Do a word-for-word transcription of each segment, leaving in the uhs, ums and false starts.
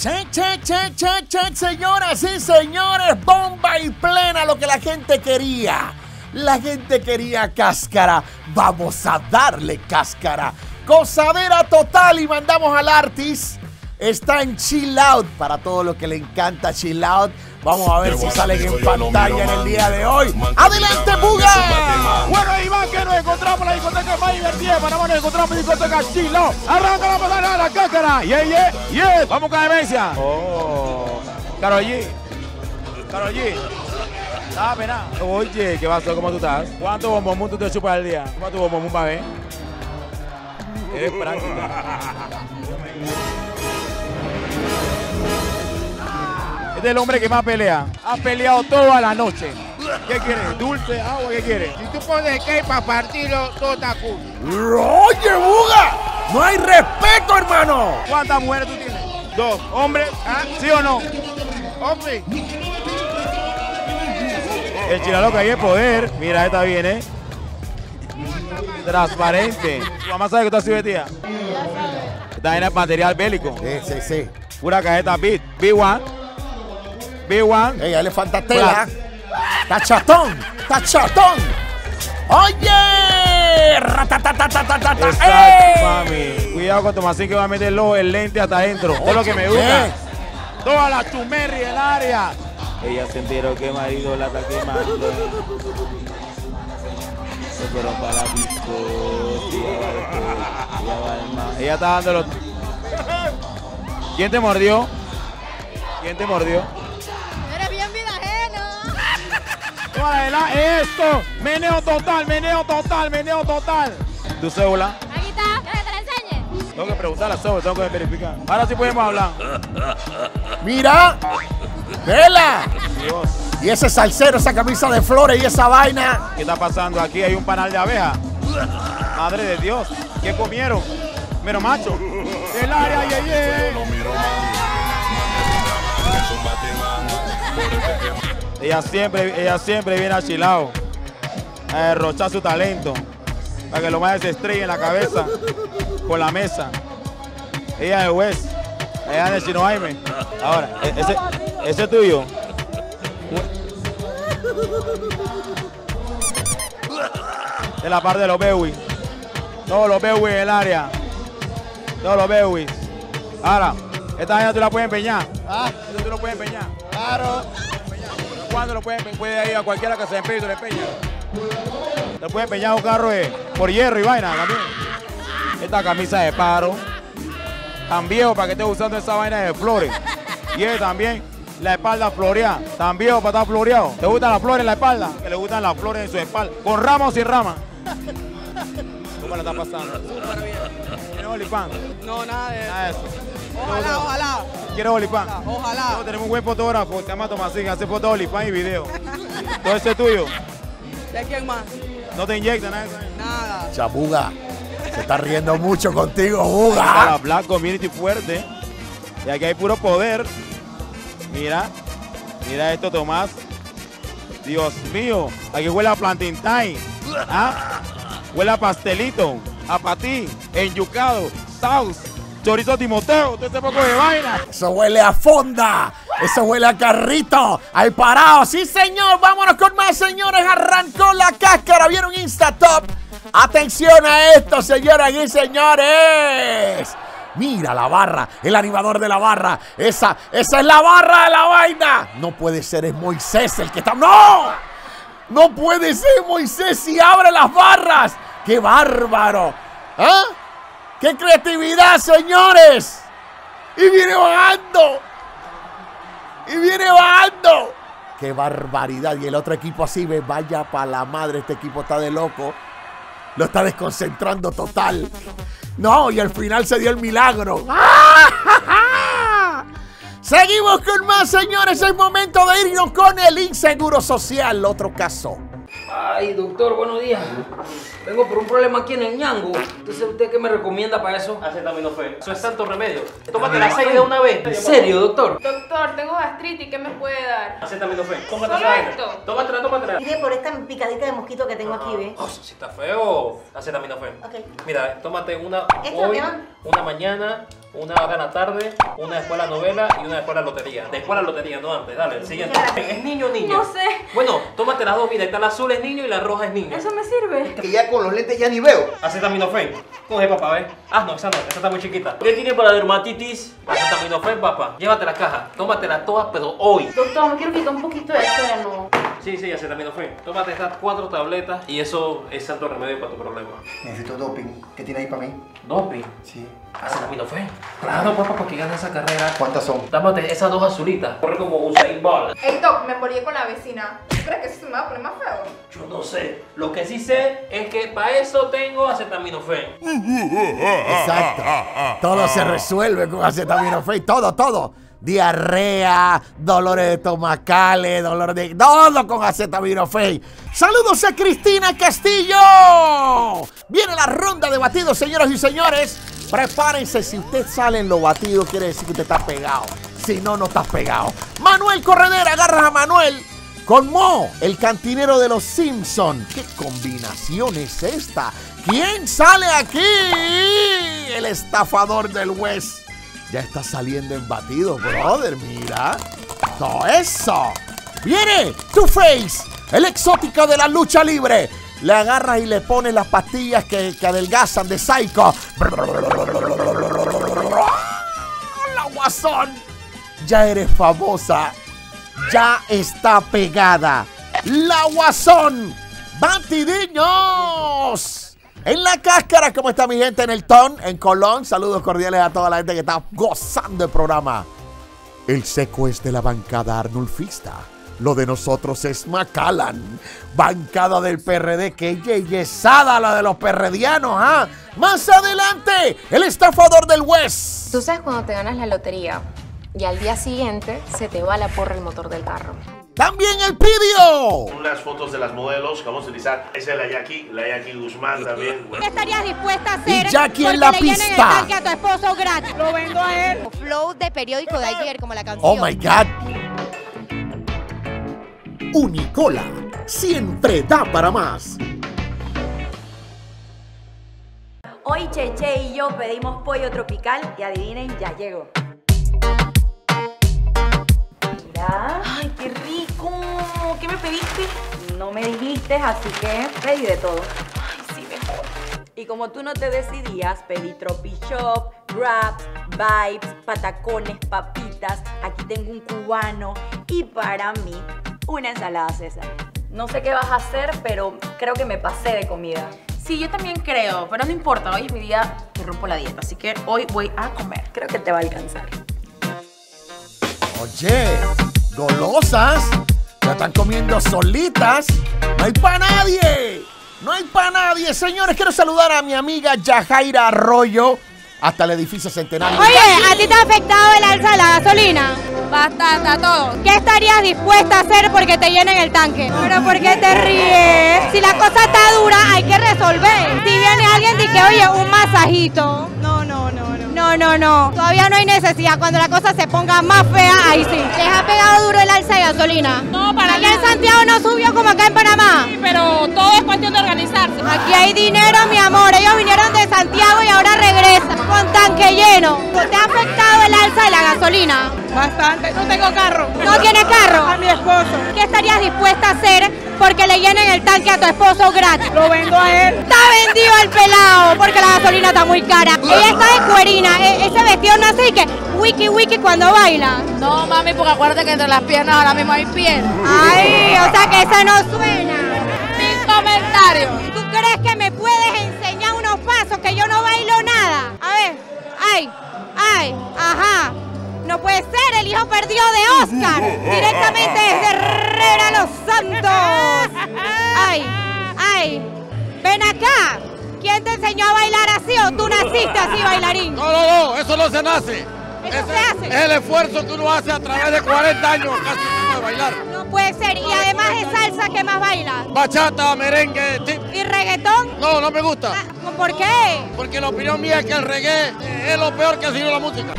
Check, check, check, check, check, señoras y señores, bomba y plena, lo que la gente quería. La gente quería cáscara, vamos a darle cáscara. Gozadera total y mandamos al Artis. Está en Chill Out, para todo lo que le encanta Chill Out. Vamos a ver si salen en pantalla en el día de hoy. ¡Adelante, Puga! Bueno, Iván, que nos encontramos en la discoteca más divertida de Panamá. Nos encontramos en la discoteca Chilo. Arranca la pasada de la cáscara. Yeah, yeah, yeah. Vamos con Demencia. Oh. Carol G. Carol G. Nada, pena. Oye, ¿qué pasó? ¿Cómo tú estás? ¿Cuánto bombomún tú te chupas al día? ¿Cuánto bombomún va a ver? Eres práctica. Es el hombre que más pelea. Ha peleado toda la noche. ¿Qué quieres? ¿Dulce? ¿Agua? ¿Qué quieres? Si tú pones que para partirlo, todo está cool. ¡Oye, Buga! ¡No hay respeto, hermano! ¿Cuántas mujeres tú tienes? Dos. ¿Hombre? ¿Ah? ¿Sí o no? ¡Hombre! El chilalo que hay es poder. Mira, esta viene. ¿Eh? Transparente. ¿Tu mamá sabe que tú has sido vestida? Esta viene es material bélico. Sí, sí, sí. Pura cajeta beat. B uno. B uno. Ella le falta tela. Está chatón. Está chatón. Oye. Ratatatatata. Exacto, mami. Cuidado con Tomasín que va a meter el ojo, el lente hasta adentro. Es lo que me gusta. ¿Eh? Toda la chumerri del área. Ella se enteró que marido la está quemando. Se fueron para discos. Ella está dándolo. ¿Quién te mordió? ¿Quién te mordió? Esto, meneo total, meneo total, meneo total. ¿Tu cédula? Aquí está, que te la enseñe. Tengo que preguntar la cédula, tengo que verificar. Ahora sí podemos hablar. Mira, vela. Dios. Y ese salsero, esa camisa de flores y esa vaina. ¿Qué está pasando aquí? Hay un panal de abejas. Madre de Dios, ¿qué comieron? Mero macho. El área, ye, ye. Ella siempre, ella siempre viene a Chill Out a derrochar su talento para que los más se estrellen la cabeza con la mesa. Ella es el West, ella es el Chino Jaime. Ahora, ese, ese es tuyo. De la parte de los Bewis. Todos los Bewis del área. Todos los Bewis. Ahora, esta vaina tú la puedes empeñar. Ah, tú la puedes empeñar. Claro. Cuando lo pueden, puede ir a cualquiera que se empeñe y se le empeña. Te puede empeñar un carro eh, por hierro y vaina también. Esta camisa de paro, tan viejo para que esté usando esa vaina de flores. Y él también, la espalda floreada, tan viejo para estar floreado. ¿Te gustan las flores en la espalda? Que le gustan las flores en su espalda, con rama o sin rama. ¿Cómo la está pasando? ¿Tienes olipán? No, nada de nada eso. Ojalá, ojalá. ¿Quieres olipán? Ojalá. Nosotros tenemos un buen fotógrafo, se llama Tomasín, hace fotos de olipán y video. ¿Todo eso es tuyo? ¿De quién más? ¿No te inyectan nada? Nada. Chapuga, se está riendo mucho contigo, Buga. Para Black Community fuerte, y aquí hay puro poder. Mira, mira esto, Tomás. Dios mío, aquí huele a plantain. ¿Ah? Huele a pastelito, a patí, enyucado, sauce. Chorizo Timoteo, todo ese poco de vaina. Eso huele a fonda, eso huele a carrito, al parado. Sí, señor, vámonos con más, señores. Arrancó la cáscara, vieron Instatop. Atención a esto, señoras y señores. Mira la barra, el animador de la barra. Esa, esa es la barra de la vaina. No puede ser, es Moisés el que está... ¡No! No puede ser Moisés si abre las barras. ¡Qué bárbaro! ¿Ah? ¡Qué creatividad, señores! ¡Y viene bajando! ¡Y viene bajando! ¡Qué barbaridad! Y el otro equipo así, ve, vaya para la madre, este equipo está de loco. Lo está desconcentrando total. No, y al final se dio el milagro. ¡Ah, ja, ja! Seguimos con más, señores. Es momento de irnos con el Inseguro Social, otro caso. Ay, doctor, buenos días. Vengo por un problema aquí en el ñango. Entonces, ¿usted qué me recomienda para eso? Acetaminofén. Eso es tanto remedio. Tómate las seis de una vez. ¿En serio, doctor? Doctor, tengo gastritis. ¿Qué me puede dar? Acetaminofén. Tómatela. Tómatela, tómatela. Mire por esta picadita de mosquito que tengo aquí, ¿ves? Oh, sí está feo. Acetaminofén. Ok. Mira, tómate una hoy, una mañana una ahora en la tarde, una después la novela y una después la lotería. Después la lotería, no antes, dale, el siguiente. ¿Es niño o niña? No sé. Bueno, tómate las dos, mira, está la azul es niño y la roja es niña. Eso me sirve. Que ya con los lentes ya ni veo. Acetaminofén. Coge, papá, ¿ves? Ah, no, esa no, esa está muy chiquita. ¿Qué tiene para dermatitis? Acetaminofén, papá. Llévate la caja, tómatelas todas, pero hoy. Doctor, me quiero quitar un poquito de sueno. Sí, sí, acetaminofén. Tómate estas cuatro tabletas y eso es santo remedio para tu problema. Necesito doping. ¿Qué tiene ahí para mí? ¿Doping? Sí. ¿Acetaminofén? Claro, papá, para que gane esa carrera. ¿Cuántas son? Dámate esas dos azulitas. Corre como Usain Bolt. Hey, Doc, me morí con la vecina. ¿Tú crees que eso se me va a poner más feo? Yo no sé. Lo que sí sé es que para eso tengo acetaminofén. Exacto. Todo se resuelve con acetaminofén. Todo, todo. Diarrea, dolores estomacales, dolores de... ¡Todo con acetaminofén! ¡Saludos a Cristina Castillo! Viene la ronda de batidos, señoras y señores. Prepárense, si usted sale en los batidos, quiere decir que usted está pegado. Si no, no estás pegado. Manuel Corredera, agarras a Manuel. Con Mo, el cantinero de los Simpsons. ¿Qué combinación es esta? ¿Quién sale aquí? El estafador del West. Ya está saliendo en batido, brother, mira. ¡Todo eso! ¡Viene! Two Face, el exótico de la lucha libre. Le agarras y le pones las pastillas que, que adelgazan de Psycho. ¡La guasón! Ya eres famosa. Ya está pegada. ¡La guasón! ¡Batidiños! En la cáscara, ¿cómo está mi gente? En el Ton, en Colón. Saludos cordiales a toda la gente que está gozando el programa. El seco es de la bancada arnulfista. Lo de nosotros es Macallan. Bancada del P R D, que yeyesada la de los perredianos, ¿ah? Más adelante, el estafador del West. Tú sabes cuando te ganas la lotería y al día siguiente se te va la porra el motor del carro. También Elpidio. Unas fotos de las modelos que vamos a utilizar. Esa es la Yaki, la Yaki Guzmán también. ¿Qué estarías dispuesta a hacer? Y Yaki en la pista. El a tu esposo gratis. Lo vendo a él. Flow de periódico de ayer, como la canción. Oh my God. Unicola siempre da para más. Hoy Cheche y yo pedimos pollo tropical y adivinen, ya llegó. ¡Ay, qué rico! ¿Qué me pediste? No me dijiste, así que pedí de todo. ¡Ay, sí, mejor! Y como tú no te decidías, pedí tropichop, wraps, vibes, patacones, papitas. Aquí tengo un cubano y para mí, una ensalada César. No sé qué vas a hacer, pero creo que me pasé de comida. Sí, yo también creo, pero no importa. Hoy es mi día que rompo la dieta, así que hoy voy a comer. Creo que te va a alcanzar. Oye, golosas, ya están comiendo solitas, no hay para nadie, no hay para nadie. Señores, quiero saludar a mi amiga Yajaira Arroyo, hasta el edificio Centenario. Oye, ¿a ti te ha afectado el alza de la gasolina? Bastante, a todo. ¿Qué estarías dispuesta a hacer porque te llenen el tanque? Pero ¿por qué te ríes? Si la cosa está dura, hay que resolver. Si viene alguien y que, oye, un masajito. No, no, no. No, no, no. Todavía no hay necesidad. Cuando la cosa se ponga más fea, ahí sí. ¿Les ha pegado duro el alza de gasolina? No, para nada. ¿En Santiago no subió como acá en Panamá? Sí, pero todo es cuestión de organizarse. Aquí hay dinero, mi amor. Ellos vinieron de Santiago y ahora regresan con tanque lleno. ¿Te ha afectado el alza de la gasolina? Bastante. No tengo carro. ¿No tienes carro? A mi esposo. ¿Qué estarías dispuesta a hacer porque le llenen el tanque a tu esposo gratis? Lo vendo a él. Está vendido el pelado porque la gasolina está muy cara. Ella está de cuerina. E ese vestido no hace que wiki wiki cuando baila. No, mami, porque acuérdate que entre las piernas ahora mismo hay piel. Ay, o sea que esa no suena. Sin comentario. ¿Tú crees que me puedes enseñar unos pasos que yo no bailo nada? A ver, ay, ay, ajá. No puede ser, el hijo perdido de Oscar. Directamente desde Herrera Los Santos. Ay, ay, ven acá. ¿Quién te enseñó a bailar así o tú naciste así, bailarín? No, no, no, eso no se nace. ¿Eso Ese, se hace? Es el esfuerzo que uno hace a través de cuarenta años casi de bailar. No puede ser. Y además de salsa, ¿qué más bailas? Bachata, merengue, tip. ¿Y reggaetón? No, no me gusta. Ah, ¿por qué? Porque la opinión mía es que el reggae es lo peor que ha sido la música.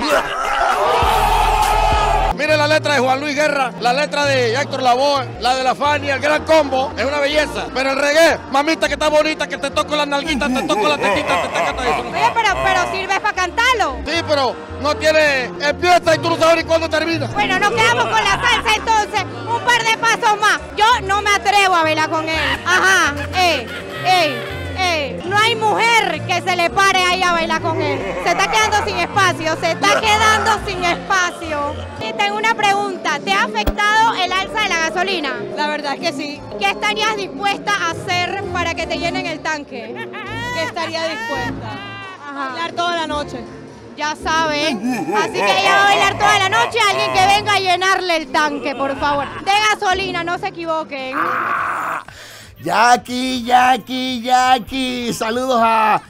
Mire la letra de Juan Luis Guerra, la letra de Héctor Lavoe, la de La Fania, el Gran Combo, es una belleza. Pero el reggae, mamita que está bonita, que te toco las nalguitas, te toco las tequitas, te tacata. Oye, pero, pero sirve para cantarlo. Sí, pero pero no tiene... Empieza y tú no sabes ni cuándo termina. Bueno, nos quedamos con la salsa entonces, un par de pasos más. Yo no me atrevo a bailar con él. Ajá, ey, ey, ey. No hay mujer que se le pare ahí a bailar con él. Se está quedando sin espacio, se está quedando sin espacio. Y tengo una pregunta, ¿te ha afectado el alza de la gasolina? La verdad es que sí. ¿Qué estarías dispuesta a hacer para que te llenen el tanque? ¿Qué estaría dispuesta? Ajá. Bailar toda la noche. Ya saben. Así que ella va a bailar toda la noche. Alguien que venga a llenarle el tanque, por favor. De gasolina, no se equivoquen. Ah, Yaki, Yaki, Yaki. Saludos a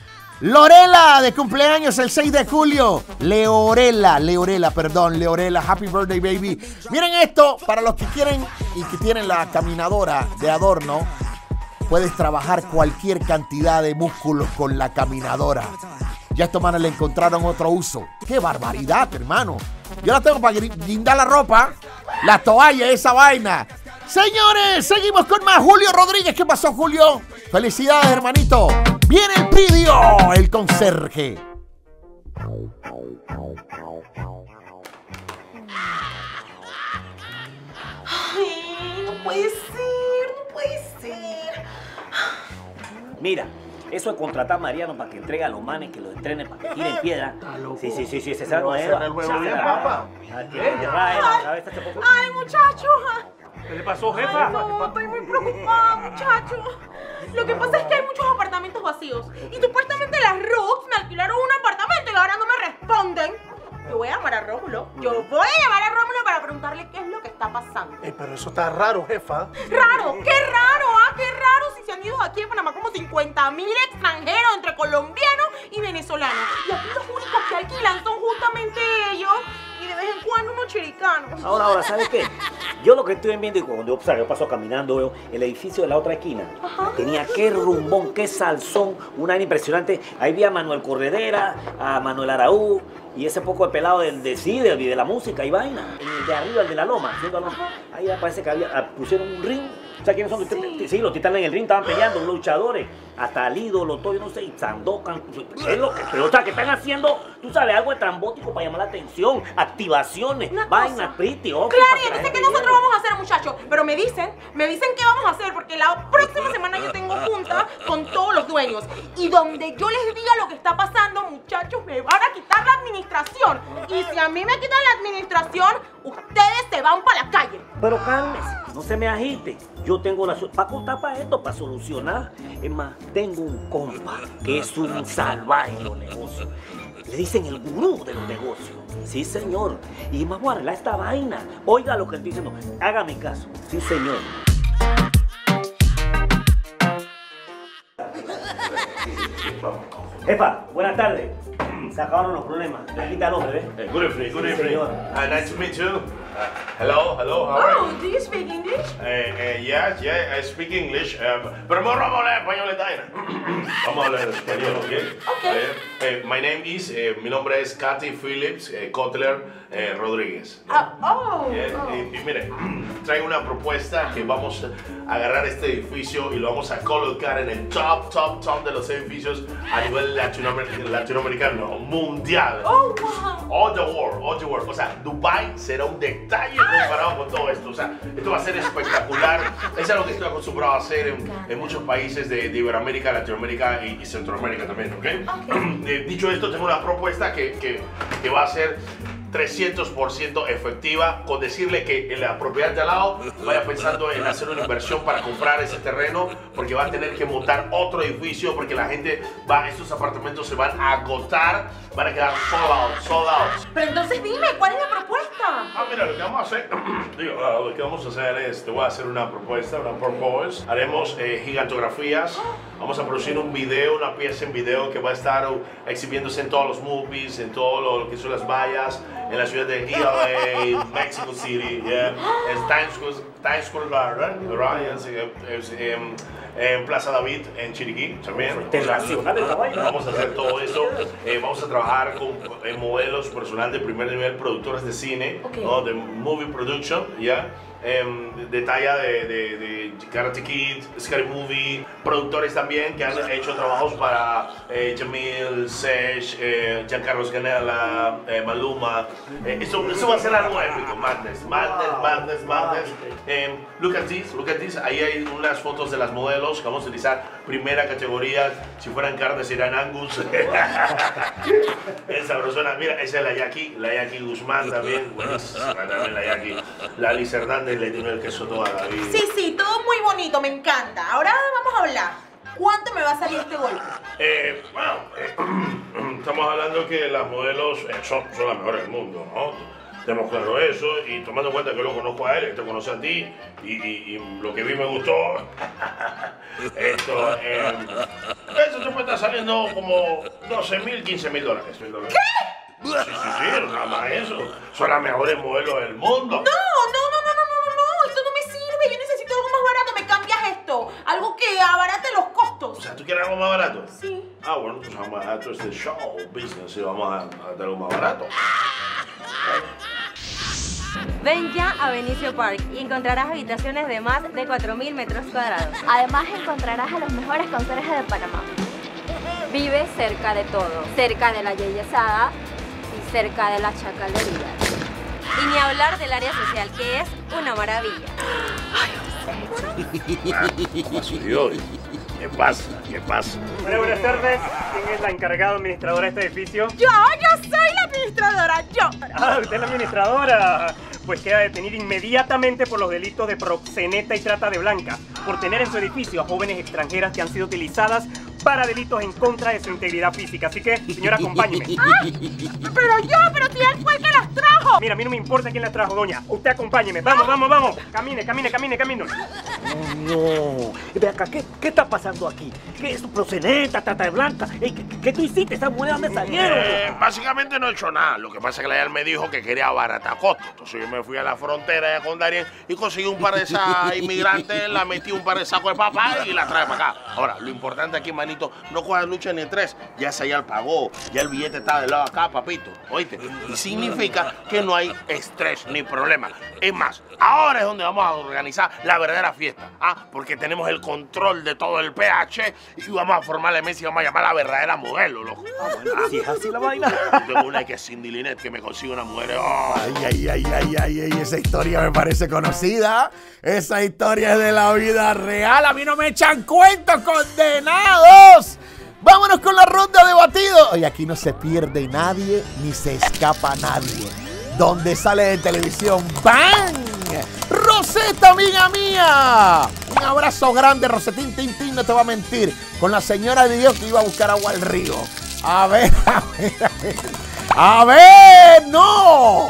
Lorela, de cumpleaños el seis de julio. Leorela, Leorela, perdón, Leorela. Happy birthday, baby. Miren esto, para los que quieren y que tienen la caminadora de adorno. Puedes trabajar cualquier cantidad de músculos con la caminadora. Ya estos manes le encontraron otro uso. ¡Qué barbaridad, hermano! Yo la tengo para guindar la ropa, la toalla, esa vaina. Señores, seguimos con más. Julio Rodríguez, ¿qué pasó, Julio? ¡Felicidades, hermanito! ¡Viene el Elpidio, el conserje! ¡Ay, no puede ser, no puede ser! Mira, eso es contratar a Mariano para que entregue a los manes, que los entrene para que tiren piedra. Sí, sí, sí, sí, se sabe. Ay, muchacho. ¿Qué le pasó, jefa? Ay, no, estoy muy preocupada, muchacho. Lo que pasa es que hay muchos apartamentos vacíos. Y supuestamente las Rooks me alquilaron un apartamento y ahora no me responden. Yo voy a llamar a Rómulo. Yo voy a llamar a Rómulo para preguntarle qué es lo que está pasando. Eh, pero eso está raro, jefa. ¿Raro? ¡Qué raro! ¡Ah, qué raro! Si se han ido aquí en Panamá como cincuenta mil extranjeros entre colombianos y venezolanos. Y aquí los únicos que alquilan son justamente ellos y de vez en cuando unos chiricanos. Ahora, ahora, ¿sabes qué? Yo lo que estoy viendo y cuando yo, o sea, yo paso caminando veo el edificio de la otra esquina. Ajá. Tenía qué rumbón, qué salsón, una aire impresionante. Ahí vi a Manuel Corredera, a Manuel Araúz. Y ese poco de pelado del de Cider y de la música y vaina. El de arriba, el de la loma, ¿sí? Ahí parece que había, pusieron un ring. O sea, ¿quiénes son? Sí, sí, los titanes en el ring estaban peleando, los luchadores. Hasta el ídolo, todo, yo no sé, y Sandokan. ¿Qué es lo que, pero, o sea, que están haciendo, tú sabes, algo estrambótico para llamar la atención, activaciones, vainas, pretty, obvio. Claro, y entonces, ¿qué nosotros vamos a hacer, muchachos? Pero me dicen, me dicen qué vamos a hacer, porque la próxima semana yo tengo junta con todos los dueños. Y donde yo les diga lo que está pasando, muchachos, me van a quitar la administración. Y si a mí me quitan la administración, ustedes se van para la calle. Pero cálmese, no se me agite. Yo tengo la solución. ¿Para contar para esto? ¿Para solucionar? Es más, tengo un compa que es un salvaje en los negocios. Le dicen el gurú de los negocios. Sí, señor. Y más voy a arreglar esta vaina. Oiga lo que él dice. No, hágame caso. Sí, señor. Epa, buenas tardes. Se acabaron los problemas. Le quita el hombre, ¿eh? Good evening, good evening. Uh, nice to meet you. Uh, hello, hello, how are you? Oh, do you speak English? Uh, uh, yes, yeah, I speak English. Um, pero vamos a hablar español de Taina. Vamos a hablar español, ¿ok? Okay. Uh, uh, my name is, uh, mi nombre es Kathy Phillips uh, Cotler uh, Rodríguez. ¿No? Uh, oh, yeah, oh. Y, y mire, traigo una propuesta que vamos a agarrar este edificio y lo vamos a colocar en el top, top, top de los edificios a nivel latinoamer- latinoamericano. Mundial. Oh, wow. All the world, all the world. O sea, Dubai será un detalle comparado con todo esto. O sea, esto va a ser espectacular. Es algo que estoy acostumbrado a hacer en, en muchos países de, de Iberoamérica, Latinoamérica y, y Centroamérica también, ¿ok? Okay. Eh, dicho esto, tengo una propuesta que, que, que va a ser trescientos por ciento efectiva, con decirle que en la propiedad de al lado vaya pensando en hacer una inversión para comprar ese terreno, porque va a tener que montar otro edificio, porque la gente va, estos apartamentos se van a agotar, van a quedar sold out, sold out. Pero entonces dime, ¿cuál es la propuesta? Ah, mira, lo que vamos a hacer, digo, lo que vamos a hacer es, te voy a hacer una propuesta, una propuesta, haremos eh, gigantografías, vamos a producir un video, una pieza en video que va a estar exhibiéndose en todos los movies, en todo lo, lo que son las vallas, en la ciudad de L A, Mexico City, yeah. Times Square Garden, en Plaza David, en Chiriquí también. Vamos a hacer todo eso. Eh, vamos a trabajar con eh, modelos, personal de primer nivel, productores de cine, okay, ¿no? De movie production, ¿ya? Eh, de talla de, de, de Karate Kid, Scary Movie, productores también que han hecho trabajos para eh, Jamil Sech, eh, Giancarlo Ganella, eh, Maluma. Eh, eso, eso va a ser algo épico, madness, madness, madness, madness. Eh, look at this, look at this. Ahí hay unas fotos de las modelos que vamos a utilizar, primera categoría. Si fueran carnes serían Angus. Esa persona, mira, esa es la Yaki, la Yaki Guzmán también, buenísima también la Yaki. La Liz Hernández le tiene el queso toda la vida. Sí, sí, todo muy bonito, me encanta. Ahora vamos a hablar. ¿Cuánto me va a salir este golpe? Eh, bueno, eh, estamos hablando que las modelos eh, son, son las mejores del mundo, ¿no? Tenemos claro eso, y tomando en cuenta que lo conozco a él, que te conoce a ti, y, y, y lo que vi me gustó. Esto, eh, esto te puede estar saliendo como doce mil, quince mil dólares. ¿Qué? Sí, sí, sí, nada más eso. Son las mejores modelos del mundo. No, no, no. Algo que abarate los costos. O sea, ¿tú quieres algo más barato? Sí. Ah, bueno, pues algo más barato es el show business. Y vamos a hacer algo más barato. Ven ya a Benicio Park y encontrarás habitaciones de más de cuatro mil metros cuadrados. Además, encontrarás a los mejores conserjes de Panamá. Vive cerca de todo. Cerca de la yeyesada y cerca de la chacalería. Y ni hablar del área social, que es una maravilla. Ay, ¿qué pasa? ¿Qué pasa? Bueno, buenas tardes. ¿Quién es la encargada administradora de este edificio? ¡Yo! ¡Yo soy la administradora! ¡Yo! ¡Ah! ¡Usted es la administradora! Pues queda detenida inmediatamente por los delitos de proxeneta y trata de blancas, por tener en su edificio a jóvenes extranjeras que han sido utilizadas para delitos en contra de su integridad física. Así que, señora, acompáñeme. ¡Ay! ¡Pero yo! ¡Pero si él fue el que las trajo! Mira, a mí no me importa quién las trajo, doña. Usted acompáñeme. ¡Vamos, vamos, vamos! Camine, camine, camine, camine. ¡No, no! Ve acá, ¿qué, qué está pasando aquí? ¿Qué es tu proxeneta, trata de blanca? ¿Qué, qué, qué tú hiciste? ¿Esas monedas dónde salieron? Eh, básicamente no he hecho nada. Lo que pasa es que la me dijo que quería abaratar costos. Entonces yo me fui a la frontera de Darien y conseguí un par de esas inmigrantes, la metí un par de sacos de papá y la traje para acá. Ahora, lo importante aquí, manito, no cojas lucha ni tres. Ya se ya el pagó, ya el billete está de lado acá, papito, oíste. Y significa que no hay estrés ni problema. Es más, ahora es donde vamos a organizar la verdadera fiesta, ¿ah? Porque tenemos el control de todo el P H y vamos a formar la mesa y vamos a llamar a la verdadera modelo, loco. Ah, bueno, ¿ah? Si es así la vaina. Yo tengo una que es Cindy Linette, que me consigue una mujer. Oh. Ay, ay, ay, ay, ay, ay, esa historia me parece conocida. Esa historia es de la vida real. A mí no me echan cuentos, condenados. Dos. Vámonos con la ronda de batido. Y aquí no se pierde nadie ni se escapa nadie. Donde sale de televisión, ¡bang! Rosetta, amiga mía. Un abrazo grande, Rosetín Tintín, no te va a mentir. Con la señora de Dios que iba a buscar agua al río. A ver, a ver, a ver. A ver, no.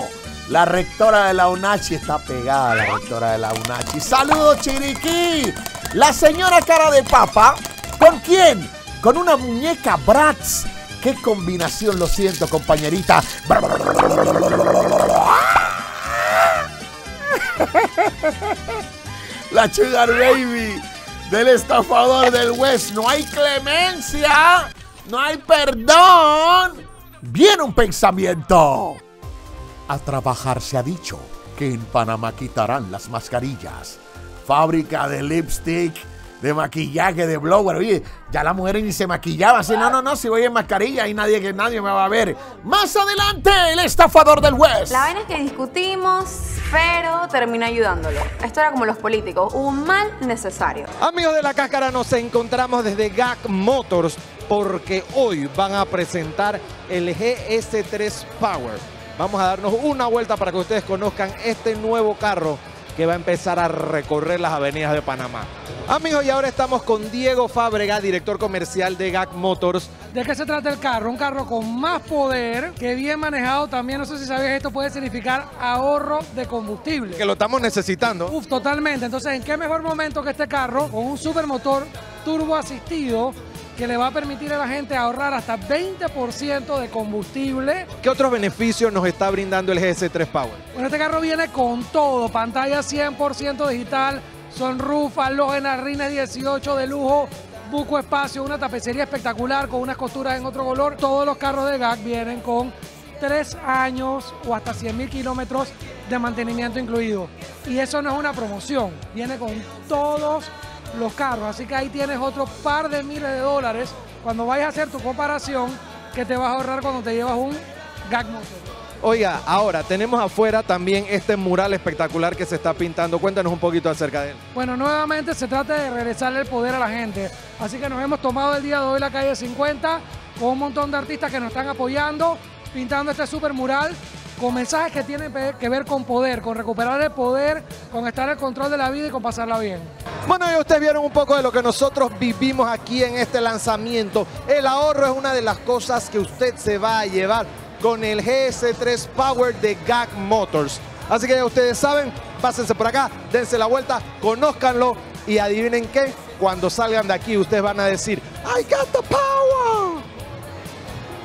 La rectora de la UNACHI está pegada, la rectora de la UNACHI. Saludos, Chiriquí. La señora cara de papa. ¿Con quién? Con una muñeca Bratz. ¡Qué combinación! Lo siento, compañerita. La Sugar Baby del Estafador del West. No hay clemencia. No hay perdón. Viene un pensamiento. A trabajar se ha dicho que en Panamá quitarán las mascarillas. Fábrica de lipstick, de maquillaje, de blower. Oye, ya las mujeres ni se maquillaban. Así, no, no, no, si voy en mascarilla y nadie, que nadie me va a ver. Más adelante, el Estafador del West. La vaina es que discutimos, pero terminé ayudándolo. Esto era como los políticos, un mal necesario. Amigos de La Cáscara, nos encontramos desde G A C Motors, porque hoy van a presentar el G S tres Power. Vamos a darnos una vuelta para que ustedes conozcan este nuevo carro que va a empezar a recorrer las avenidas de Panamá. Amigos, y ahora estamos con Diego Fábrega, director comercial de G A C Motors. ¿De qué se trata el carro? Un carro con más poder, que bien manejado también. No sé si sabías, esto puede significar ahorro de combustible. Que lo estamos necesitando. Uf, totalmente. Entonces, ¿en qué mejor momento que este carro? Con un supermotor turbo asistido, que le va a permitir a la gente ahorrar hasta veinte por ciento de combustible. ¿Qué otros beneficios nos está brindando el G S tres Power? Bueno, este carro viene con todo. Pantalla cien por ciento digital, Sunroof, Aloj en la Reina dieciocho de lujo, buco espacio, una tapicería espectacular con unas costuras en otro color. Todos los carros de G A C vienen con tres años o hasta cien mil kilómetros de mantenimiento incluido. Y eso no es una promoción, viene con todos los carros. Así que ahí tienes otro par de miles de dólares cuando vayas a hacer tu comparación que te vas a ahorrar cuando te llevas un G A C Motors. Oiga, ahora tenemos afuera también este mural espectacular que se está pintando. Cuéntanos un poquito acerca de él. Bueno, nuevamente se trata de regresarle el poder a la gente. Así que nos hemos tomado el día de hoy la calle cincuenta con un montón de artistas que nos están apoyando, pintando este super mural con mensajes que tienen que ver con poder, con recuperar el poder, con estar al control de la vida y con pasarla bien. Bueno, y ustedes vieron un poco de lo que nosotros vivimos aquí en este lanzamiento. El ahorro es una de las cosas que usted se va a llevar con el G S tres Power de G A C Motors. Así que ya ustedes saben, pásense por acá, dense la vuelta, conózcanlo y adivinen qué, cuando salgan de aquí ustedes van a decir, I got the power.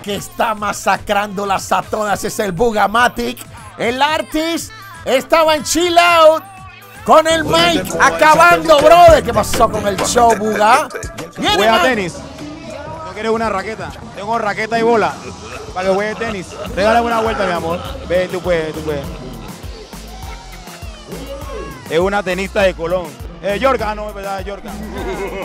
Que está masacrándolas a todas es el Bugamatic. El Artist estaba en Chill Out con el Mike, acabando, brother. ¿Qué pasó con el show, Buga? Voy a tenis. ¿No quieres una raqueta? Tengo raqueta y bola. Para que juegues tenis. Regálame una vuelta, mi amor. Ve, tú puedes, tú puedes. Es una tenista de Colón. Eh, Yorka, ah, no, es verdad, Yorka.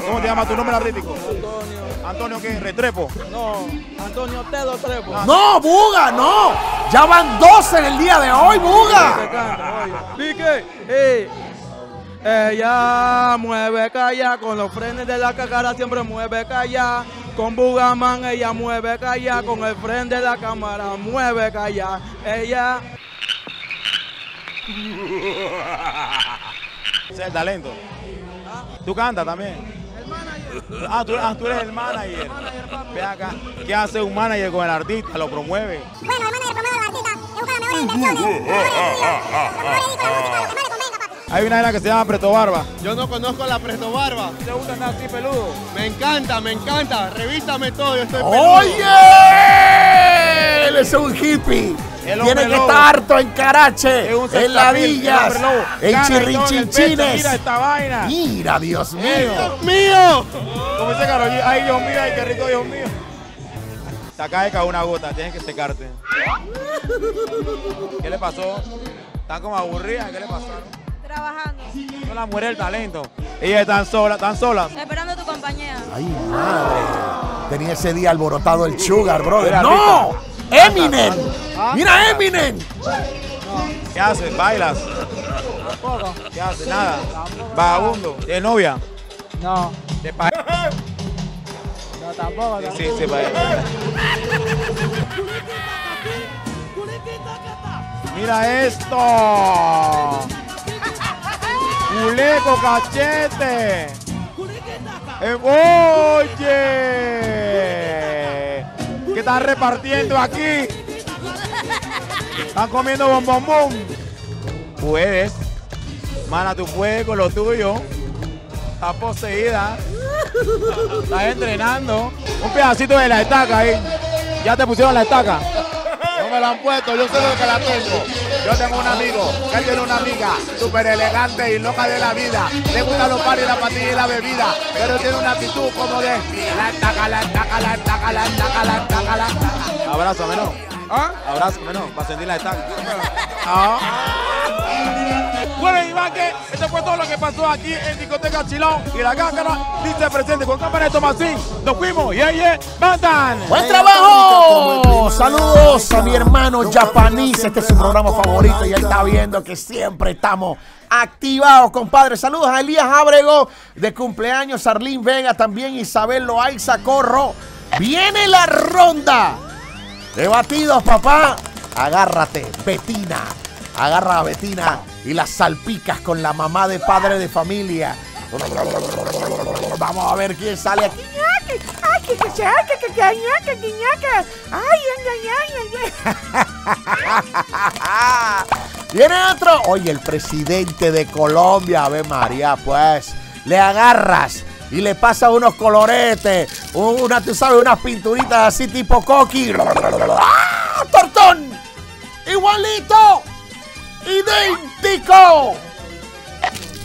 ¿Cómo te llamas tu nombre artístico? Antonio. ¿Antonio qué? ¿Retrepo? No, Antonio Tedo Trepo. Ah. No, Buga, no. Ya van doce en el día de hoy, Buga. Pique, eh. Ella mueve calla, con los frenes de la Cáscara siempre mueve calla. Con Bugaman ella mueve calla, con el fren de la cámara mueve calla. Ella... es el talento. ¿Tú cantas también? El manager. Ah, tú, ah, tú eres el manager. El manager, papi. Ve acá. ¿Qué hace un manager con el artista? ¿Lo promueve? Bueno, el manager promueve al artista. Le busca las mejores inversiones, los mejores videos, los... Hay una era que se llama Presto Barba. Yo no conozco la Presto Barba. ¿Te gusta andar así peludo? Me encanta, me encanta. Revítame todo, yo estoy peludo. ¡Oye! Él es un hippie. Tiene que estar harto en Carache, en Ladillas, en Chirrinchinchines. Mira esta vaina. Mira, Dios mío. ¡Dios mío! Como dice Carol G, ay, Dios mío, ay, qué rico, Dios mío. Te acaba de caer una gota, tienes que secarte. ¿Qué le pasó? Están como aburridas, ¿qué le pasó? Trabajando. Son las mujeres del talento. Ellas están solas, están solas. Esperando tu compañía. Ay, madre. Tenía ese día alborotado el Sugar, brother. ¡No! ¡Eminem! ¿Ah? ¡Mira Eminem! No. ¿Qué haces? ¿Bailas? Tampoco. ¿Qué haces? Nada. Tampoco. Vagabundo. ¿Tienes novia? No. ¿Te pa... No, tampoco. tampoco. Sí, sí, sí, pa... Mira esto. ¡Culeco, cachete! Eh, ¡Oye! ¿Qué están repartiendo aquí? Están comiendo bombombón. Puedes. Mana, tú puedes con lo tuyo. Estás poseída. Estás entrenando. Un pedacito de la estaca ahí. ¿Ya te pusieron la estaca? Me la han puesto, yo sé lo que la tengo. Yo tengo un amigo, él tiene una amiga súper elegante y loca de la vida. Le gustan los pares, la patilla y la bebida, pero tiene una actitud como de la estaca, la estaca, la estaca, la estaca, la estaca, la estaca. Abrázame, ¿no? ¿Ah? Abrázame, ¿no? Para sentir la estaca. Bueno, Iván, que este fue todo lo que pasó aquí en Discoteca Chilón y La Cáscara. Dice presente con cámara de Tomasín. Nos fuimos, yeah, yeah, mandan. ¡Buen trabajo! Saludos a mi hermano Japanese. Este es su programa favorito y él está viendo que siempre estamos activados, compadre. Saludos a Elías Ábrego de cumpleaños, Arlín Vega también, Isabel Loaiza Corro. Viene la ronda de batidos, papá. Agárrate, Betina. Agarra a Betina y las salpicas con la mamá de padre de familia. Vamos a ver quién sale aquí. ¡Ay, que que chaca, que cañaca, guiñaca! ¡Ay, engañaña! Viene otro. Oye, el presidente de Colombia, Ave María, pues. Le agarras y le pasa unos coloretes, una, tú sabes, unas pinturitas así tipo coqui. ¡Ah, tortón! ¡Igualito! ¡Idéntico!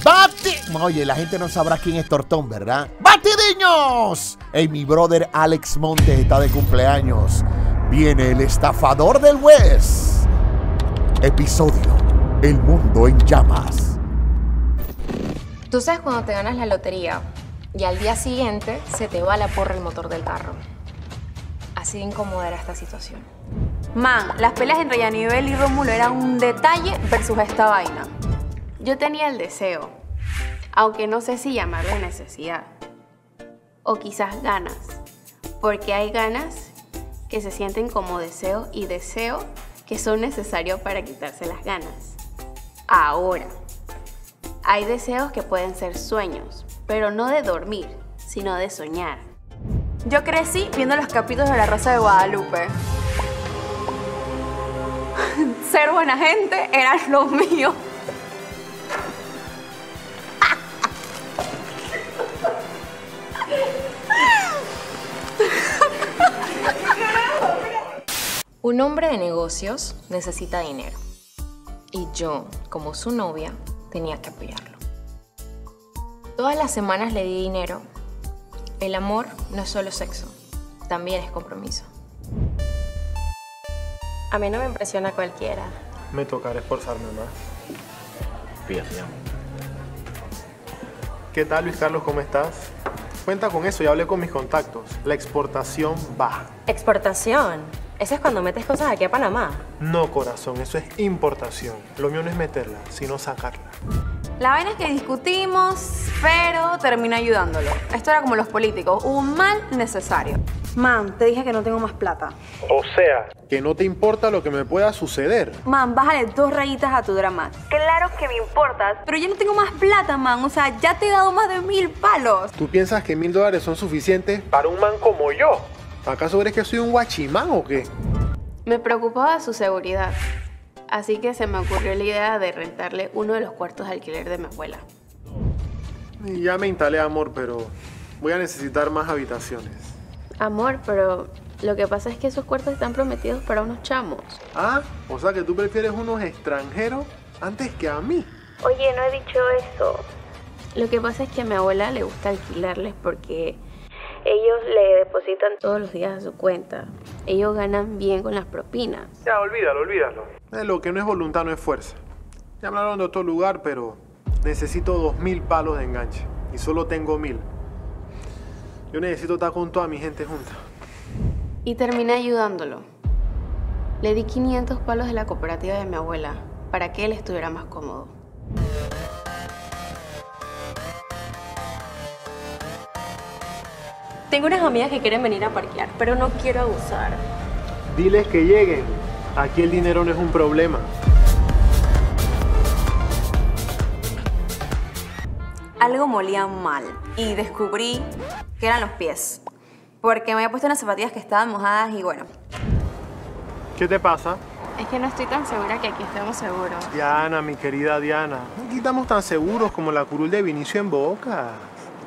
Bate... Oye, la gente no sabrá quién es Tortón, ¿verdad? ¡Batidiños! Hey, mi brother Alex Montes está de cumpleaños. Viene El Estafador del West. Episodio El Mundo en Llamas. Tú sabes cuando te ganas la lotería y al día siguiente se te va la porra el motor del carro. Así de incómoda era esta situación. Man, las peleas entre Yanivel y Rómulo eran un detalle versus esta vaina. Yo tenía el deseo, aunque no sé si llamarlo necesidad. O quizás ganas, porque hay ganas que se sienten como deseo y deseo que son necesarios para quitarse las ganas. Ahora, hay deseos que pueden ser sueños, pero no de dormir, sino de soñar. Yo crecí viendo los capítulos de La Rosa de Guadalupe. Ser buena gente era lo mío. Un hombre de negocios necesita dinero y yo, como su novia, tenía que apoyarlo. Todas las semanas le di dinero. El amor no es solo sexo, también es compromiso. A mí no me impresiona cualquiera. Me tocará esforzarme más. Bien. ¿Qué tal, Luis Carlos? ¿Cómo estás? Cuenta con eso, ya hablé con mis contactos. La exportación baja. ¿Exportación? ¿Eso es cuando metes cosas aquí a Panamá? No, corazón, eso es importación. Lo mío no es meterla, sino sacarla. La vaina es que discutimos, pero terminé ayudándolo. Esto era como los políticos, un mal necesario. Man, te dije que no tengo más plata. O sea, que no te importa lo que me pueda suceder. Man, bájale dos rayitas a tu drama. Claro que me importas, pero yo no tengo más plata, man. O sea, ya te he dado más de mil palos. ¿Tú piensas que mil dólares son suficientes para un man como yo? ¿Acaso crees que soy un guachimán o qué? Me preocupaba su seguridad, así que se me ocurrió la idea de rentarle uno de los cuartos de alquiler de mi abuela. Ya me instalé, amor, pero voy a necesitar más habitaciones. Amor, pero lo que pasa es que esos cuartos están prometidos para unos chamos. Ah, o sea que tú prefieres unos extranjeros antes que a mí. Oye, no he dicho eso. Lo que pasa es que a mi abuela le gusta alquilarles porque... ellos le depositan todos los días a su cuenta. Ellos ganan bien con las propinas. Ya, olvídalo, olvídalo. Eh, lo que no es voluntad no es fuerza. Ya hablaron de otro lugar, pero necesito dos mil palos de enganche. Y solo tengo mil. Yo necesito estar con toda mi gente junta. Y terminé ayudándolo. Le di quinientos palos de la cooperativa de mi abuela para que él estuviera más cómodo. Tengo unas amigas que quieren venir a parquear, pero no quiero abusar. Diles que lleguen. Aquí el dinero no es un problema. Algo molía mal y descubrí que eran los pies. Porque me había puesto unas zapatillas que estaban mojadas y bueno. ¿Qué te pasa? Es que no estoy tan segura que aquí estemos seguros. Diana, mi querida Diana. Aquí estamos tan seguros como la curul de Benicio en Boca.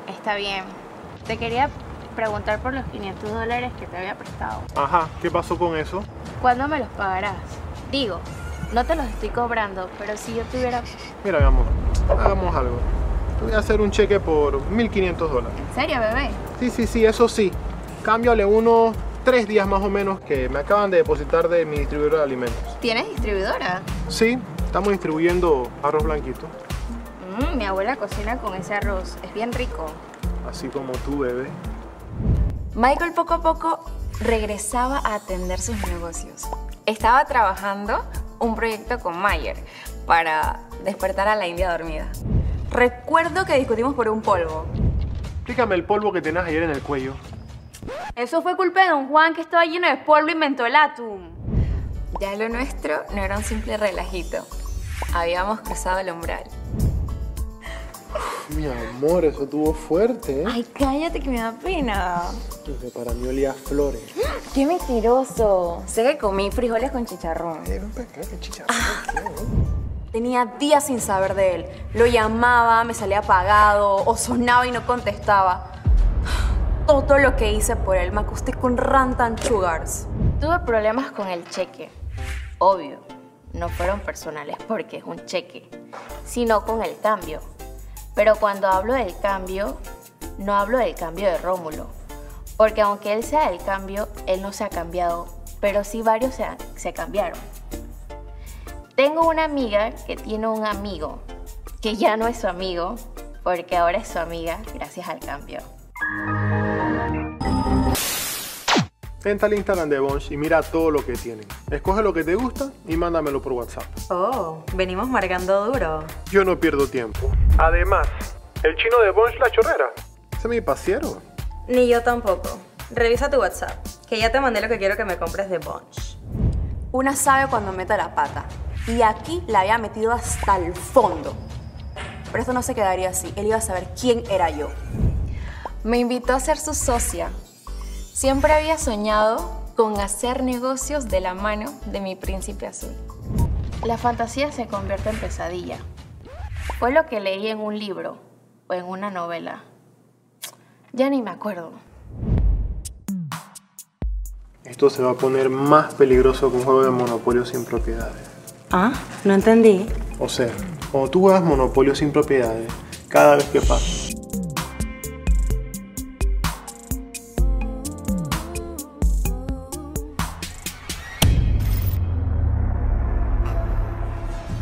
Está bien. Te quería... preguntar por los quinientos dólares que te había prestado. Ajá, ¿qué pasó con eso? ¿Cuándo me los pagarás? Digo, no te los estoy cobrando, pero si yo tuviera... Mira, mi amor, hagamos algo. Te voy a hacer un cheque por mil quinientos dólares. ¿En serio, bebé? Sí, sí, sí, eso sí. Cámbiale unos tres días más o menos que me acaban de depositar de mi distribuidora de alimentos. ¿Tienes distribuidora? Sí, estamos distribuyendo arroz blanquito. Mm, mi abuela cocina con ese arroz, es bien rico. Así como tú, bebé. Michael poco a poco regresaba a atender sus negocios. Estaba trabajando un proyecto con Mayer para despertar a la India dormida. Recuerdo que discutimos por un polvo. Explícame el polvo que tenías ayer en el cuello. Eso fue culpa de don Juan, que estaba lleno de polvo y mentolatum. Ya lo nuestro no era un simple relajito. Habíamos cruzado el umbral. Mi amor, eso estuvo fuerte, ¿eh? Ay, cállate que me da pena. Porque para mí olía a flores. ¡Qué mentiroso! Sé que comí frijoles con chicharrón. Ay, ven para acá, ¿qué chicharrón? Ah. Tenía días sin saber de él. Lo llamaba, me salía apagado, o sonaba y no contestaba. Todo lo que hice por él me acosté con Rantan Sugars. Tuve problemas con el cheque. Obvio, no fueron personales porque es un cheque, sino con el cambio. Pero cuando hablo del cambio, no hablo del cambio de Rómulo, porque aunque él sea el cambio, él no se ha cambiado, pero sí varios se, se cambiaron. Tengo una amiga que tiene un amigo, que ya no es su amigo, porque ahora es su amiga gracias al cambio. Entra al Instagram de Bunch y mira todo lo que tienen. Escoge lo que te gusta y mándamelo por WhatsApp. Oh, venimos marcando duro. Yo no pierdo tiempo. Además, el chino de Bunch la chorrera. Se me pasiero. Ni yo tampoco. Revisa tu WhatsApp, que ya te mandé lo que quiero que me compres de Bunch. Una sabe cuando mete la pata. Y aquí la había metido hasta el fondo. Pero esto no se quedaría así. Él iba a saber quién era yo. Me invitó a ser su socia. Siempre había soñado con hacer negocios de la mano de mi príncipe azul. La fantasía se convierte en pesadilla. Fue lo que leí en un libro o en una novela. Ya ni me acuerdo. Esto se va a poner más peligroso que un juego de monopolio sin propiedades. Ah, no entendí. O sea, cuando tú juegas monopolio sin propiedades, cada vez que pasa.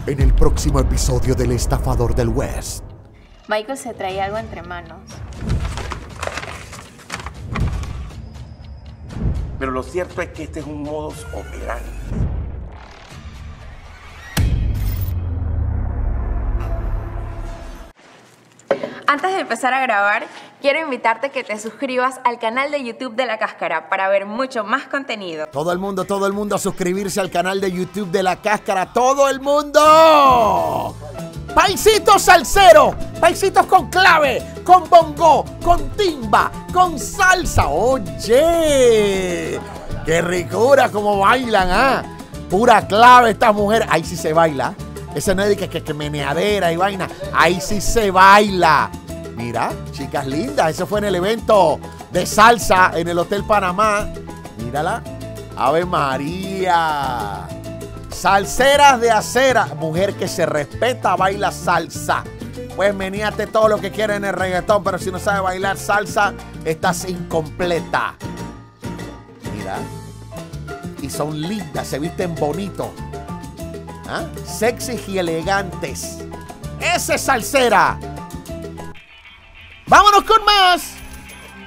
En el próximo episodio del Estafador del West. Michael se traía algo entre manos. Pero lo cierto es que este es un modus operandi. Antes de empezar a grabar, quiero invitarte a que te suscribas al canal de YouTube de La Cáscara para ver mucho más contenido. Todo el mundo, todo el mundo a suscribirse al canal de YouTube de La Cáscara. ¡Todo el mundo! ¡Paysitos Salseros! ¡Paysitos con clave! ¡Con bongo! ¡Con timba! ¡Con salsa! ¡Oye! ¡Qué ricura como bailan! ¿Ah? Pura clave esta mujer. Ahí sí se baila. Esa no es que, que, que meneadera y vaina. Ahí sí se baila. Mira, chicas lindas, eso fue en el evento de salsa en el Hotel Panamá. Mírala. Ave María. Salseras de acera. Mujer que se respeta, baila salsa. Pues meníate todo lo que quieras en el reggaetón, pero si no sabes bailar salsa, estás incompleta. Mira. Y son lindas, se visten bonito. ¿Ah? Sexys y elegantes. ¡Esa es salsera! ¡Vámonos con más!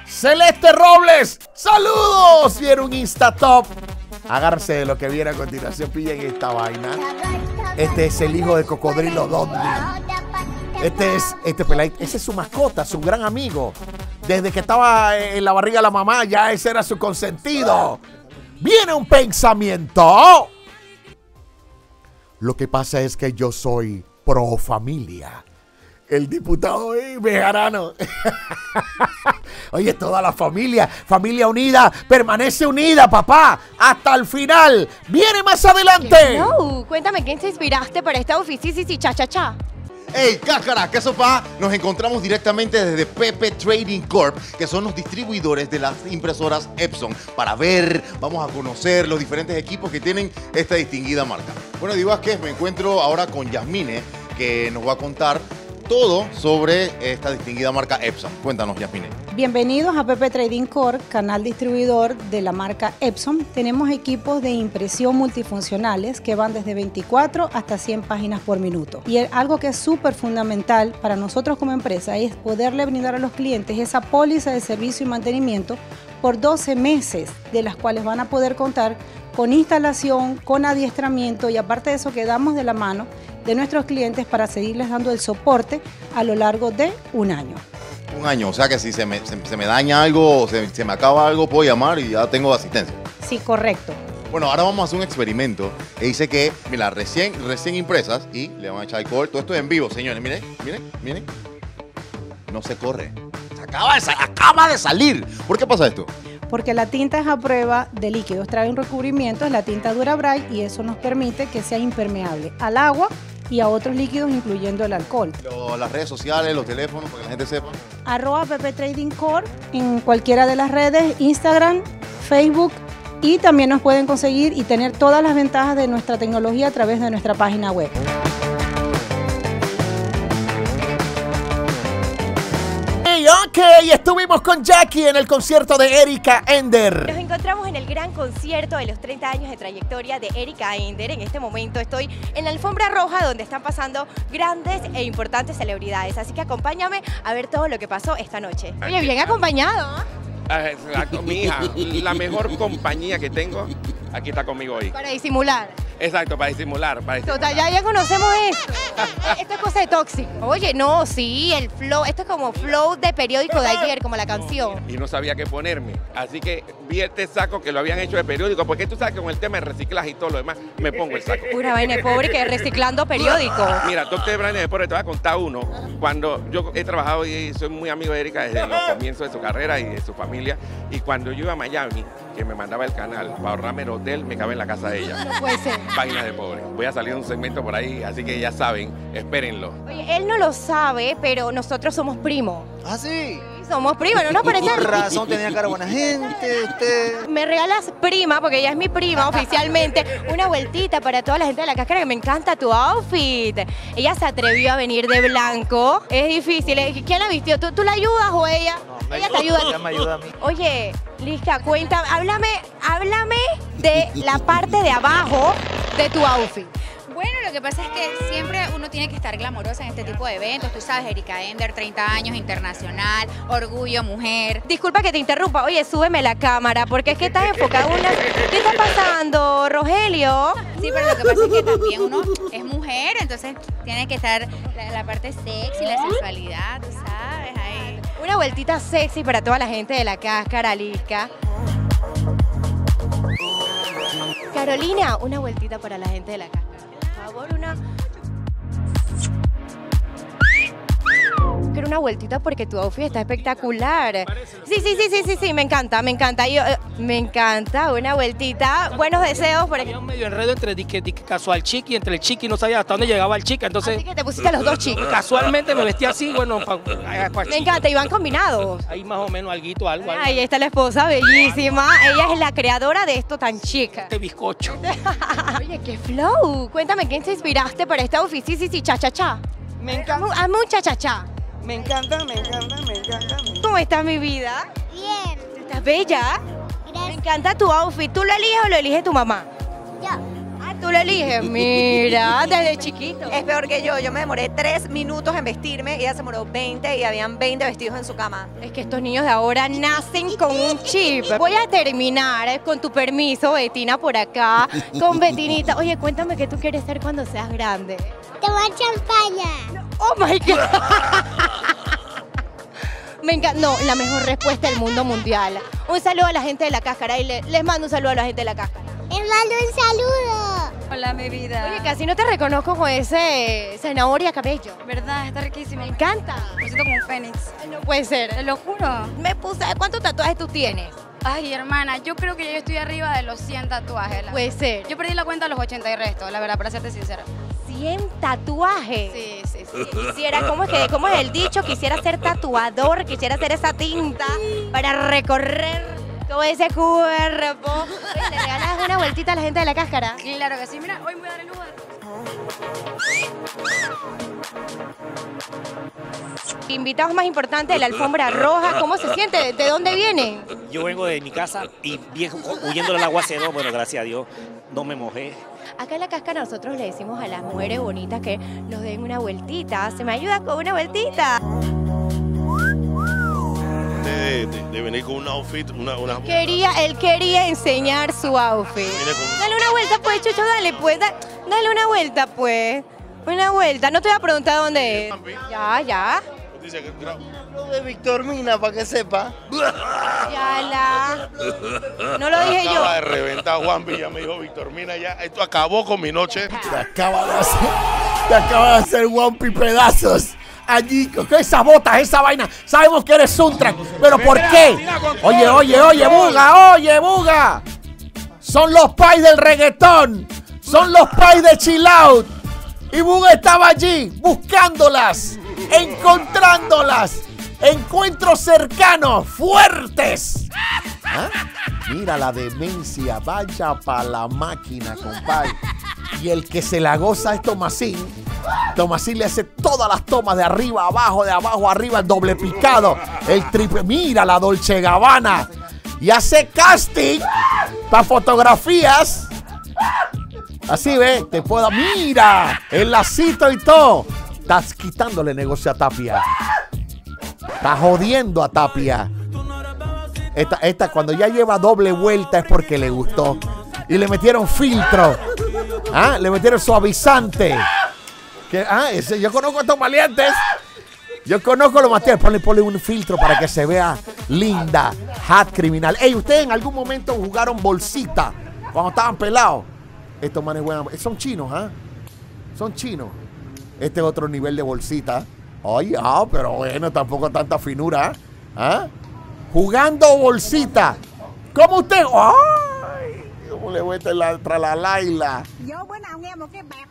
¡Celeste Robles! ¡Saludos! Vieron un Insta Top. Agárrense de lo que viene a continuación. Pillen esta vaina. Este es el hijo de Cocodrilo Dodley. Este es, este pelay, ese es su mascota, su gran amigo. Desde que estaba en la barriga de la mamá, ya ese era su consentido. Viene un pensamiento. Lo que pasa es que yo soy pro familia. El diputado eh, Bejarano. Oye, toda la familia, familia unida, permanece unida, papá, hasta el final. Viene más adelante. No, cuéntame, ¿quién se inspiraste para esta oficina y cha cha cha? Hey, Cáscara, ¿qué sopa? Nos encontramos directamente desde Pepe Trading Corp, que son los distribuidores de las impresoras Epson, para ver, vamos a conocer los diferentes equipos que tienen esta distinguida marca. Bueno, Diego Vázquez, me encuentro ahora con Yasmine, que nos va a contar todo sobre esta distinguida marca Epson. Cuéntanos, Yasmine. Bienvenidos a Pepe Trading Corp, canal distribuidor de la marca Epson. Tenemos equipos de impresión multifuncionales que van desde veinticuatro hasta cien páginas por minuto. Y algo que es súper fundamental para nosotros como empresa es poderle brindar a los clientes esa póliza de servicio y mantenimiento por doce meses, de las cuales van a poder contar con instalación, con adiestramiento, y aparte de eso quedamos de la mano de nuestros clientes para seguirles dando el soporte a lo largo de un año. Un año, o sea que si se me, se, se me daña algo, se, se me acaba algo, puedo llamar y ya tengo asistencia. Sí, correcto. Bueno, ahora vamos a hacer un experimento que dice que, mira, recién, recién impresas y le van a echar alcohol. Todo esto es en vivo, señores, miren, miren, miren. No se corre, se acaba de, acaba de salir. ¿Por qué pasa esto? Porque la tinta es a prueba de líquidos, trae un recubrimiento, es la tinta DuraBright, y eso nos permite que sea impermeable al agua y a otros líquidos, incluyendo el alcohol. Lo, las redes sociales, los teléfonos, para que la gente sepa. Arroba Pepe Trading Corp en cualquiera de las redes, Instagram, Facebook, y también nos pueden conseguir y tener todas las ventajas de nuestra tecnología a través de nuestra página web. Yaki. Y estuvimos con Yaki en el concierto de Erika Ender. Nos encontramos en el gran concierto de los treinta años de trayectoria de Erika Ender. En este momento estoy en la alfombra roja donde están pasando grandes e importantes celebridades. Así que acompáñame a ver todo lo que pasó esta noche. Oye, bien acompañado. Mi hija, la mejor compañía que tengo, aquí está conmigo hoy. Para disimular. Exacto, para disimular. Para disimular. Total, ya, ya conocemos esto. Esto es cosa de tóxico. Oye, no, sí, el flow, esto es como flow de periódico de ayer, como la canción. No, y no sabía qué ponerme, así que vi este saco que lo habían hecho de periódico, porque tú sabes que con el tema de reciclaje y todo lo demás, me pongo el saco. Pura vaina de pobre que reciclando periódicos. Mira, tú te vaina de pobre, te voy a contar uno. Cuando yo he trabajado y soy muy amigo de Erika desde los comienzos de su carrera y de su familia, y cuando yo iba a Miami, que me mandaba el canal para ahorrarme el hotel, me cabe en la casa de ella. No puede ser. Páginas de pobre. Voy a salir un segmento por ahí, así que ya saben, espérenlo. Oye, él no lo sabe, pero nosotros somos primos. ¿Ah, sí? Somos primas, ¿no nos parece? Por razón tenía cara buena gente, usted. Me regalas prima, porque ella es mi prima oficialmente, una vueltita para toda la gente de La Cáscara, que me encanta tu outfit. Ella se atrevió a venir de blanco, es difícil. ¿Quién la vistió? ¿Tú, tú la ayudas o ella? No, ella te ayuda. Ella me ayuda a mí. Oye, Lizca, cuéntame, háblame, háblame de la parte de abajo de tu outfit. Bueno, lo que pasa es que siempre uno tiene que estar glamorosa en este tipo de eventos. Tú sabes, Erika Ender, treinta años, internacional, orgullo, mujer. Disculpa que te interrumpa. Oye, súbeme la cámara, porque es que estás enfocada en una... ¿Qué está pasando, Rogelio? Sí, pero lo que pasa es que también uno es mujer, entonces tiene que estar la, la parte sexy, la sensualidad, tú sabes. Ahí. Una vueltita sexy para toda la gente de La Cáscara, Lizca. Carolina, una vueltita para la gente de La Cáscara. Por una... Quiero una vueltita porque tu outfit está espectacular. Sí, sí, sí, sí, sí, sí, me encanta, me encanta. Yo, me encanta, una vueltita. Buenos deseos por aquí. Había un medio enredo entre casual chic y entre el chic y no sabía hasta dónde llegaba el chic, entonces... Así que te pusiste los dos chic. Casualmente me vestía así, bueno... Me encanta, y van combinados. Ahí más o menos alguito, algo, algo. Ahí está la esposa, bellísima. Ella es la creadora de esto tan chic. Este bizcocho. Oye, qué flow. Cuéntame, ¿quién te inspiraste para esta outfit? Sí, sí, sí, cha, cha, cha. Me encanta. Haz mucha cha, cha. Me encanta, me encanta, me encanta. ¿Cómo estás, mi vida? Bien. ¿Estás bella? Gracias. Me encanta tu outfit. ¿Tú lo eliges o lo elige tu mamá? Yo. Ah, tú lo eliges. Mira, desde chiquito. Es peor que yo. Yo me demoré tres minutos en vestirme. Ella se demoró veinte y habían veinte vestidos en su cama. Es que estos niños de ahora nacen con un chip. Voy a terminar, con tu permiso, Betina por acá, con Betinita. Oye, cuéntame qué tú quieres ser cuando seas grande. Tomar champaña. No. Oh my God. Me encanta, no, la mejor respuesta del mundo mundial. Un saludo a la gente de La Cáscara y le, les mando un saludo a la gente de La Cáscara. Les mando un saludo. Hola, mi vida. Oye, casi no te reconozco con ese zanahoria cabello. Verdad, está riquísimo. Me encanta. Me siento como un fénix. No puede ser. Te lo juro. Me puse, ¿cuántos tatuajes tú tienes? Ay, hermana, yo creo que yo estoy arriba de los cien tatuajes. Puede ser. Yo perdí la cuenta a los ochenta y resto, la verdad, para serte sincera. cien tatuajes. Sí, sí, sí. Quisiera, ¿cómo es, que, ¿cómo es el dicho? Quisiera ser tatuador, quisiera hacer esa tinta para recorrer todo ese cuerpo. ¿Le regalas una vueltita a la gente de La Cáscara? Claro que sí. Mira, hoy me voy a dar el lugar. Invitados más importantes de la alfombra roja, ¿cómo se siente? ¿De dónde viene? Yo vengo de mi casa y viejo, huyendo del aguacero, bueno, gracias a Dios, no me mojé. Acá en La Cáscara nosotros le decimos a las mujeres bonitas que nos den una vueltita. ¿Se me ayuda con una vueltita? De, de, de venir con un outfit, una... una... Él, quería, él quería enseñar su outfit. Con... Dale una vuelta pues, Chucho, dale pues, da, dale una vuelta pues. Una vuelta, no te voy a preguntar dónde es. Ya, ya. De Víctor Mina, para que sepa. Ya la... No lo dije yo. Acaba de reventar Juan Villa, me dijo Víctor Mina ya. Esto acabó con mi noche. Te acaba de hacer, te acaba de hacer Juanpi pedazos. Allí, con esas botas, esa vaina. Sabemos que eres un track, pero ¿por qué? Oye, oye, oye, Buga, oye, Buga. Son los pais del reggaetón. Son los pais de Chill Out. Y Buga estaba allí, buscándolas, encontrándolas. Encuentros cercanos, fuertes. ¿Ah? Mira la demencia, vaya para la máquina, compadre. Y el que se la goza es Tomasín. Tomasín le hace todas las tomas de arriba, abajo, de abajo, arriba, el doble picado, el triple. Mira la Dolce Gabbana. Y hace casting para fotografías. Así ve, te puedo. Mira, el lacito y todo. Estás quitándole negocio a Tapia. Estás jodiendo a Tapia. Esta, esta cuando ya lleva doble vuelta es porque le gustó. Y le metieron filtro. ¿Ah? Le metieron suavizante. ¿Qué? Ah, ese, yo conozco a estos maleantes. Yo conozco los maleantes. Ponle, ponle un filtro para que se vea linda. Hat criminal. Ey, ¿ustedes en algún momento jugaron bolsita cuando estaban pelados? Estos manes juegan. Son chinos, ¿ah? ¿eh? Son chinos. Este es otro nivel de bolsita. Ay, ah, pero bueno, tampoco tanta finura. ¿Ah? Jugando bolsita. ¿Cómo usted? ¡Ay! ¿Cómo le vuelta la tralalaila?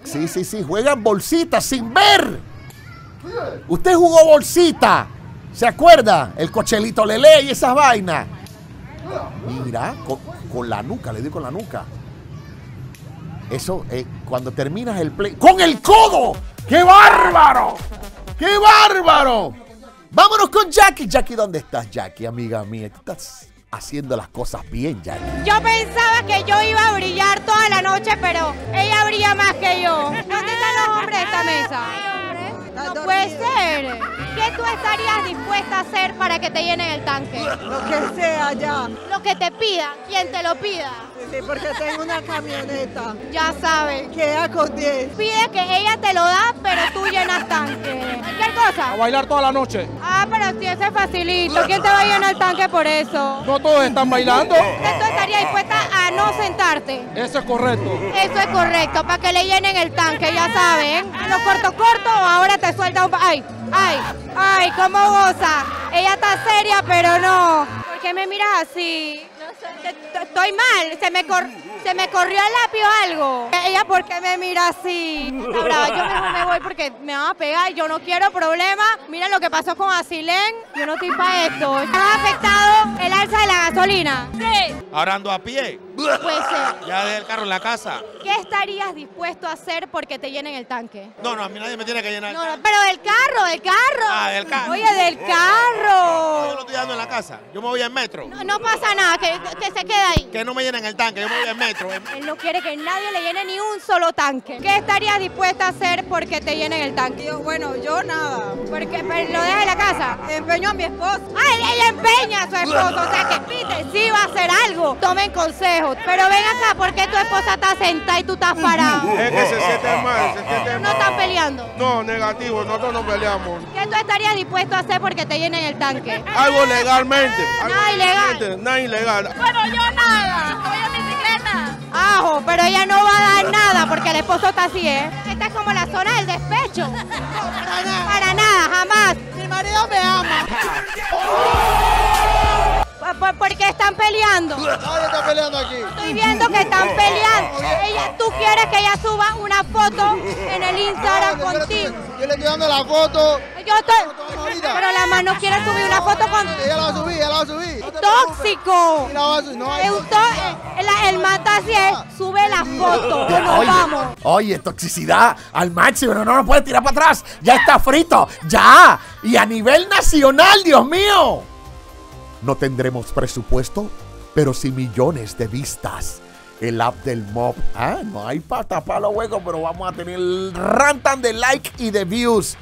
Sí, sí, sí. Juegan bolsita sin ver. Usted jugó bolsita. ¿Se acuerda? El cochelito lele y esas vainas. Mira, con, con la nuca, le di con la nuca. Eso, eh, cuando terminas el play. ¡Con el codo! ¡Qué bárbaro! ¡Qué bárbaro! Vámonos con Jackie. Jackie, ¿dónde estás, Jackie, amiga mía? Tú estás haciendo las cosas bien, Jackie. Yo pensaba que yo iba a brillar toda la noche, pero ella brilla más que yo. ¿Dónde están los hombres de esta mesa? No puede ser. ¿Qué tú estarías dispuesta a hacer para que te llenen el tanque? Lo que sea, ya. Lo que te pida, quien te lo pida. Sí, porque tengo una camioneta. Ya sabes. Queda con diez. Pide que ella te lo da, pero tú llenas tanque. ¿Cualquier cosa? A bailar toda la noche. Ah, pero si ese es facilito. ¿Quién te va a llenar el tanque por eso? No todos están bailando. ¿Tú estarías dispuesta a no sentarte? Eso es correcto. Eso es correcto, para que le llenen el tanque, ya saben. A lo corto, corto, ahora te suelta un... ¡Ay! ¡Ay! ¡Ay! ¿Cómo goza? Ella está seria, pero no. ¿Por qué me miras así? Estoy mal, se me, cor se me corrió el lápiz o algo. Ella, ¿por qué me mira así? Está brava. Yo mejor me voy porque me van a pegar. Yo no quiero problemas. Mira lo que pasó con Asilén. Yo no estoy para esto. ¿Ha afectado el alza de la gasolina? Sí. Ahora ando a pie. Pues sí. Ya dejé el carro en la casa. ¿Qué estarías dispuesto a hacer porque te llenen el tanque? No, no, a mí nadie me tiene que llenar el tanque. No, no, pero del carro, del carro. Ah, del carro. Oye, del carro. No, yo lo estoy dando en la casa. Yo me voy en metro. No, no pasa nada, que, que se quede ahí. Que no me llenen el tanque, yo me voy en metro. Él no quiere que nadie le llene ni un solo tanque. ¿Qué estarías dispuesta a hacer porque te llenen el tanque? Yo, bueno, yo nada. Porque pero lo deja en la casa. Empeño a mi esposo. Ah, ella empeña a su esposo. O sea que Peter sí va a hacer algo. Tomen consejo. Pero ven acá, ¿por qué tu esposa está sentada y tú estás parado? Es que se siente mal, se siente mal. ¿No están peleando? No, negativo, nosotros no peleamos. ¿Qué tú estarías dispuesto a hacer porque te llenen el tanque? Algo legalmente. Algo nada ilegal. Nada ilegal. Bueno, yo nada, estoy en bicicleta. Ajo, pero ella no va a dar nada porque el esposo está así, ¿eh? Esta es como la zona del despecho. No, para nada. Para nada, jamás. Mi marido me ama. ¿Por qué están peleando? Nadie está peleando aquí. Estoy viendo que están peleando. Ella, tú quieres que ella suba una foto en el Instagram no, contigo. Yo le estoy dando la foto. Yo estoy. Pero la mano quiere subir una foto no, contigo. Ella la va a subir, ella la va a subir. Tóxico. No hay... El, el mata así es, sube la foto. Yo nos oye, vamos. Oye, toxicidad al máximo. No, no nos puede tirar para atrás. Ya está frito. Ya. Y a nivel nacional, Dios mío. No tendremos presupuesto, pero sí millones de vistas. El app del mob. Ah, no hay para tapar los huecos, pero vamos a tener el rantan de like y de views.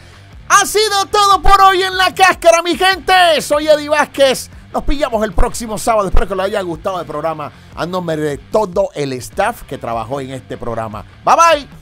Ha sido todo por hoy en La Cáscara, mi gente. Soy Eddie Vázquez. Nos pillamos el próximo sábado. Espero que les haya gustado el programa. A nombre de todo el staff que trabajó en este programa. Bye, bye.